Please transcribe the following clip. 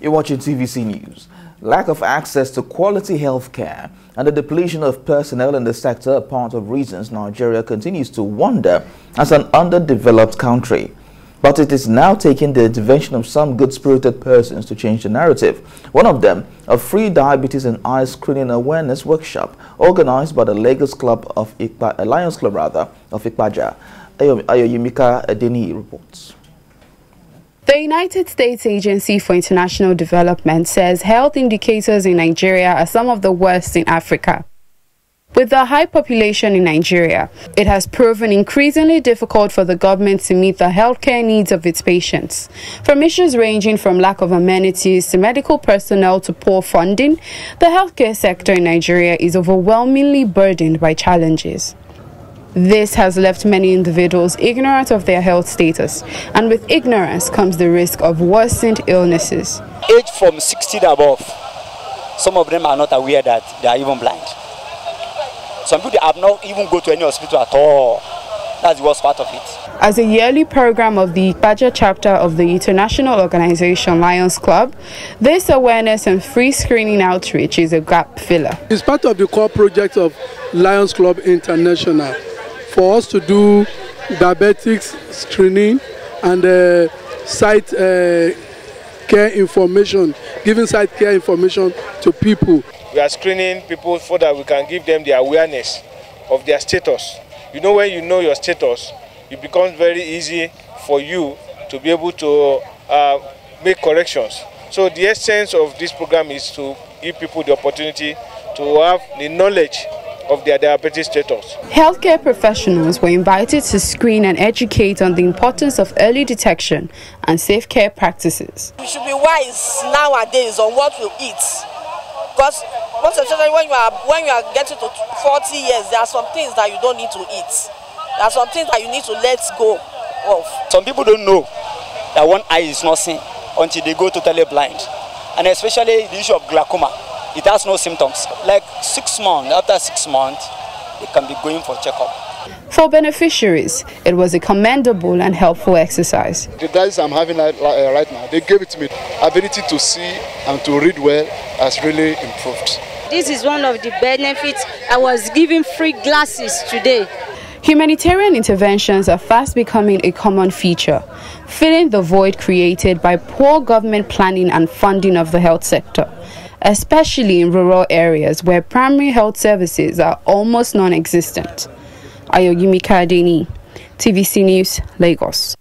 You're watching TVC News. Lack of access to quality health care and the depletion of personnel in the sector are part of reasons Nigeria continues to wander as an underdeveloped country. But it is now taking the intervention of some good-spirited persons to change the narrative. One of them, a free diabetes and eye screening awareness workshop organized by the Lions Club of Badger. Ayo Oyemika-Edeni reports. The United States Agency for International Development says health indicators in Nigeria are some of the worst in Africa. With the high population in Nigeria, it has proven increasingly difficult for the government to meet the healthcare needs of its patients. From issues ranging from lack of amenities to medical personnel to poor funding, the healthcare sector in Nigeria is overwhelmingly burdened by challenges. This has left many individuals ignorant of their health status, and with ignorance comes the risk of worsened illnesses. Age from 60 and above, some of them are not aware that they are even blind. Some people have not even gone to any hospital at all. That's the worst part of it. As a yearly program of the Badger chapter of the international organization Lions Club, this awareness and free screening outreach is a gap filler. It's part of the core project of Lions Club International, for us to do diabetics screening and giving site care information to people. We are screening people so that we can give them the awareness of their status. You know, when you know your status, it becomes very easy for you to be able to make corrections. So the essence of this program is to give people the opportunity to have the knowledge of their diabetes status. Healthcare professionals were invited to screen and educate on the importance of early detection and safe care practices. We should be wise nowadays on what we eat, because most especially when you are getting to 40 years, there are some things that you don't need to eat. There are some things that you need to let go of. Some people don't know that one eye is not seen until they go totally blind, and especially the issue of glaucoma. It has no symptoms. Like 6 months, after 6 months, it can be going for checkup. For beneficiaries, it was a commendable and helpful exercise. The guys I'm having right now, they gave it to me. Ability to see and to read well has really improved. This is one of the benefits. I was given free glasses today. Humanitarian interventions are fast becoming a common feature, filling the void created by poor government planning and funding of the health sector, especially in rural areas where primary health services are almost non-existent. Ayogimi Kaadeni, TVC News, Lagos.